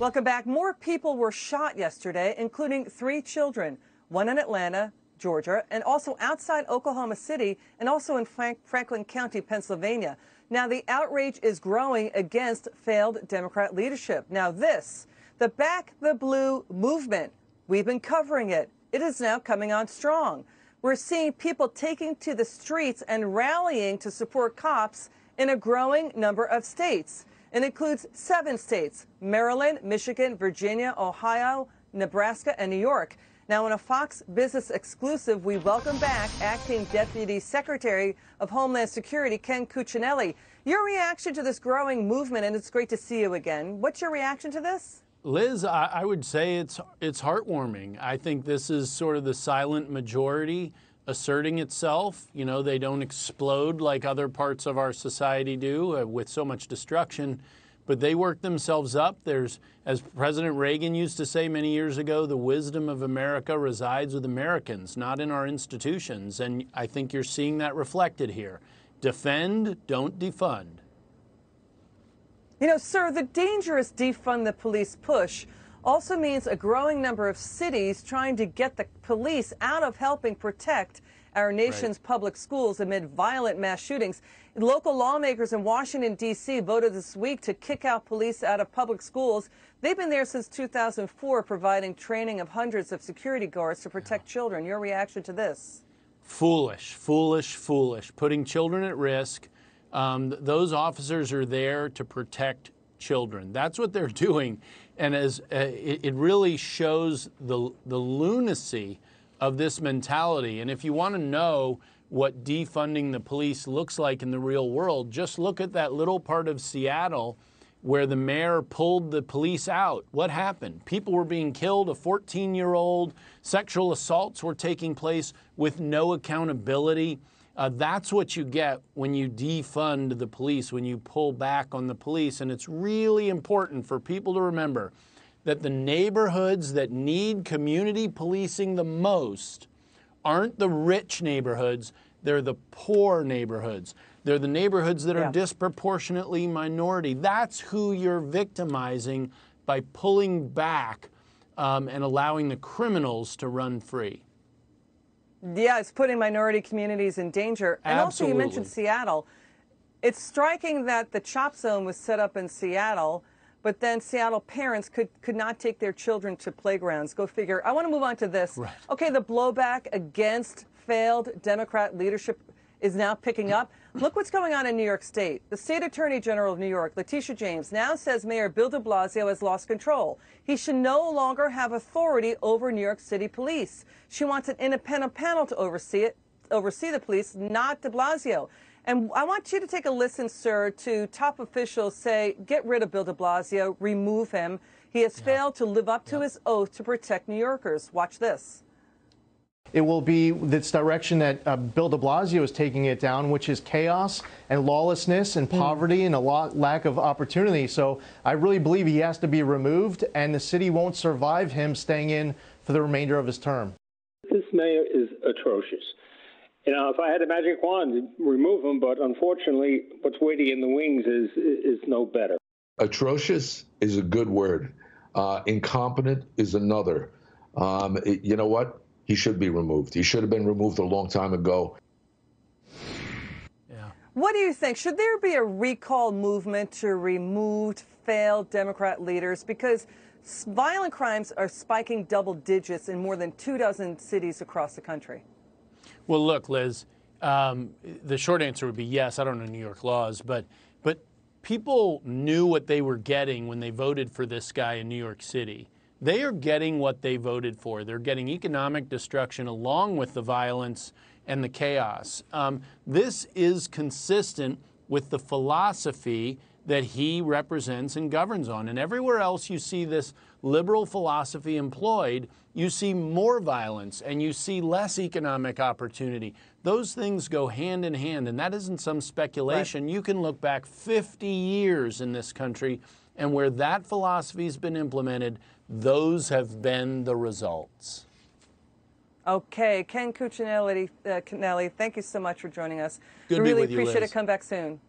Welcome back. More people were shot yesterday, including 3 children, one in Atlanta, Georgia, and also outside Oklahoma City, and also in Franklin County, Pennsylvania. Now, the outrage is growing against failed Democrat leadership. Now, this, the Back the Blue movement, we've been covering it. It is now coming on strong. We're seeing people taking to the streets and rallying to support cops in a growing number of states. It includes 7 states, Maryland, Michigan, Virginia, Ohio, Nebraska, and New York. Now, in a Fox Business exclusive, we welcome back Acting Deputy Secretary of Homeland Security, Ken Cuccinelli. Your reaction to this growing movement, and it's great to see you again. What's your reaction to this? Liz, I would say it's heartwarming. I think this is sort of the silent majority asserting itself. You know, they don't explode like other parts of our society do with so much destruction, but they work themselves up. There's, as President Reagan used to say many years ago, the wisdom of America resides with Americans, not in our institutions. And I think you're seeing that reflected here. Defend, don't defund. You know, sir, the dangerous defund the police push also means a growing number of cities trying to get the police out of helping protect our nation's public schools amid violent mass shootings. Local lawmakers in Washington, D.C. voted this week to kick out police out of public schools. They've been there since 2004, providing training of hundreds of security guards to protect children. Your reaction to this? Foolish, foolish, foolish. Putting children at risk. Those officers are there to protect children. That's what they're doing. And as it really shows the lunacy of this mentality. And if you want to know what defunding the police looks like in the real world, just look at that little part of Seattle where the mayor pulled the police out. What happened? People were being killed, a 14-year-old, sexual assaults were taking place with no accountability. That's what you get when you defund the police, when you pull back on the police. And it's really important for people to remember that the neighborhoods that need community policing the most aren't the rich neighborhoods, they're the poor neighborhoods. They're the neighborhoods that are disproportionately minority. That's who you're victimizing by pulling back and allowing the criminals to run free. Yeah, it's putting minority communities in danger. And also, you mentioned Seattle. It's striking that the CHOP zone was set up in Seattle, but then Seattle parents could not take their children to playgrounds. Go figure. I want to move on to this. Right. Okay, the blowback against failed Democrat leadership is now picking up. Look what's going on in New York State. The State Attorney General of New York, Letitia James, now says Mayor Bill de Blasio has lost control. He should no longer have authority over New York City police. She wants an independent panel to oversee the police, not de Blasio. And I want you to take a listen, sir, to top officials say, get rid of Bill de Blasio, remove him. He has failed to live up to his oath to protect New Yorkers. Watch this. It will be this direction that Bill de Blasio is taking it down, which is chaos and lawlessness and poverty and a lack of opportunity. So I really believe he has to be removed, and the city won't survive him staying in for the remainder of his term. This mayor is atrocious. You know, if I had a magic wand, remove him, but unfortunately what's waiting in the wings is no better. Atrocious is a good word. Incompetent is another. You know what? He should be removed. He should have been removed a long time ago. Yeah. What do you think? Should there be a recall movement to remove failed Democrat leaders? Because violent crimes are spiking double digits in more than 2 dozen cities across the country. Well, look, Liz, the short answer would be yes. I don't know New York laws, but people knew what they were getting when they voted for this guy in New York City. They are getting what they voted for. They're getting economic destruction along with the violence and the chaos. This is consistent with the philosophy that he represents and governs on. And everywhere else you see this liberal philosophy employed, you see more violence and you see less economic opportunity. Those things go hand in hand, and that isn't some speculation. Right. You can look back 50 years in this country, and where that philosophy has been implemented, those have been the results. Okay, Ken Cuccinelli, thank you so much for joining us. Good to be with you, Liz. Really appreciate it. Come back soon.